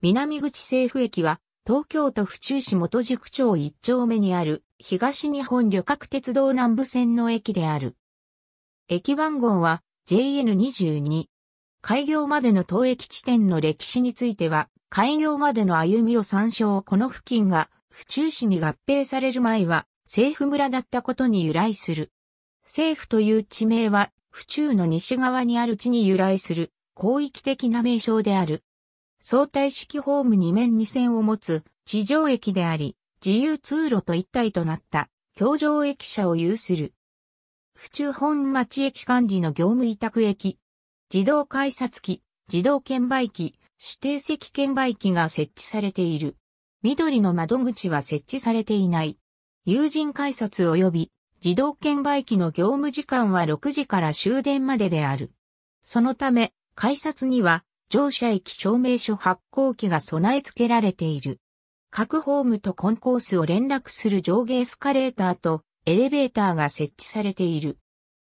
南口西府駅は、東京都府中市本宿町1丁目にある、東日本旅客鉄道南武線の駅である。駅番号は、JN22。開業までの当駅地点の歴史については、開業までの歩みを参照。この付近が、府中市に合併される前は、西府村だったことに由来する。西府という地名は、府中の西側にある地に由来する、広域的な名称である。相対式ホーム2面2線を持つ地上駅であり、自由通路と一体となった橋上駅舎を有する。府中本町駅管理の業務委託駅、自動改札機、自動券売機、指定席券売機が設置されている。緑の窓口は設置されていない。有人改札及び自動券売機の業務時間は6時から終電までである。そのため、改札には、乗車駅証明書発行機が備え付けられている。各ホームとコンコースを連絡する上下エスカレーターとエレベーターが設置されている。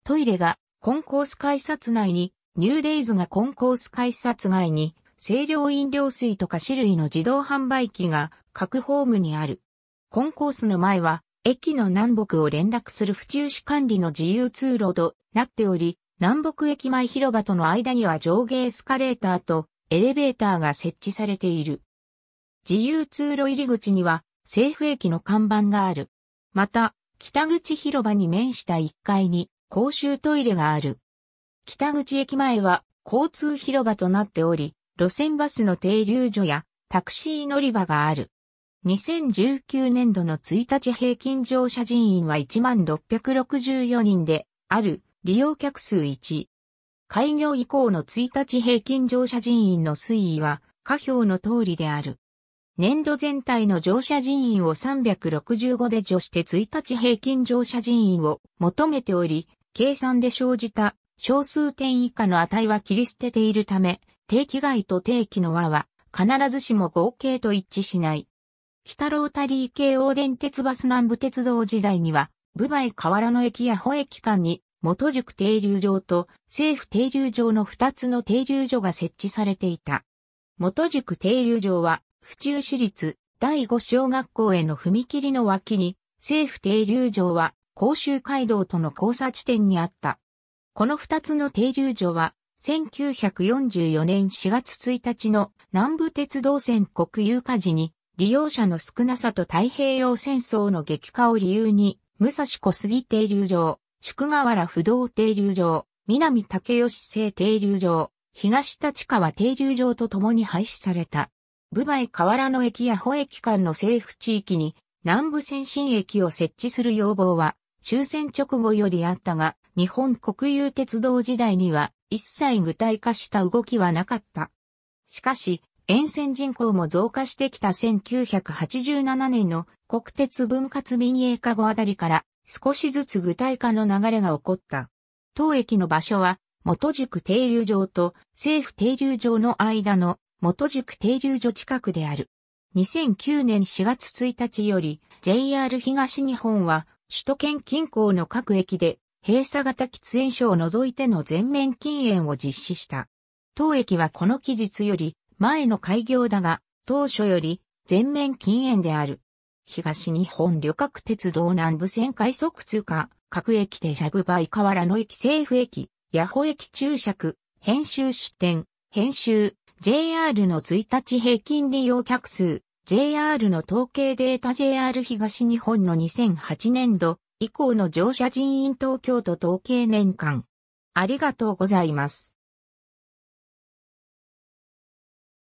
トイレがコンコース改札内に、ニューデイズがコンコース改札外に、清涼飲料水と菓子類の自動販売機が各ホームにある。コンコースの前は、駅の南北を連絡する府中市管理の自由通路となっており、南北駅前広場との間には上下エスカレーターとエレベーターが設置されている。自由通路入り口には西府駅の看板がある。また、北口広場に面した1階に公衆トイレがある。北口駅前は交通広場となっており、路線バスの停留所やタクシー乗り場がある。2019年度の1日平均乗車人員は 16,664 人である。利用客数1。開業以降の1日平均乗車人員の推移は下表の通りである。年度全体の乗車人員を365で除して1日平均乗車人員を求めており、計算で生じた小数点以下の値は切り捨てているため、定期外と定期の和は必ずしも合計と一致しない。北ロータリー京王電鉄バス南武鉄道時代には、分倍河原の駅や保駅間に、本宿停留場と西府停留場の2つの停留所が設置されていた。本宿停留場は府中市立第5小学校への踏切の脇に、西府停留場は甲州街道との交差地点にあった。この2つの停留所は1944年4月1日の南武鉄道線国有化時に利用者の少なさと太平洋戦争の激化を理由に武蔵小杉停留場、宿河原不動停留場、南竹吉製停留場、東立川停留場とともに廃止された。分倍河原の駅や保駅間の西府地域に南武線新駅を設置する要望は終戦直後よりあったが、日本国有鉄道時代には一切具体化した動きはなかった。しかし、沿線人口も増加してきた1987年の国鉄分割民営化後あたりから、少しずつ具体化の流れが起こった。当駅の場所は、本宿停留場と西府停留場の間の本宿停留所近くである。2009年4月1日より、JR 東日本は、首都圏近郊の各駅で、閉鎖型喫煙所を除いての全面禁煙を実施した。当駅はこの期日より、前の開業だが、当初より、全面禁煙である。東日本旅客鉄道南武線快速通過、各駅停車分倍河原の駅西府駅、八保駅注釈、編集出店、編集、JR の1日平均利用客数、JR の統計データ JR 東日本の2008年度以降の乗車人員東京都統計年間。ありがとうございます。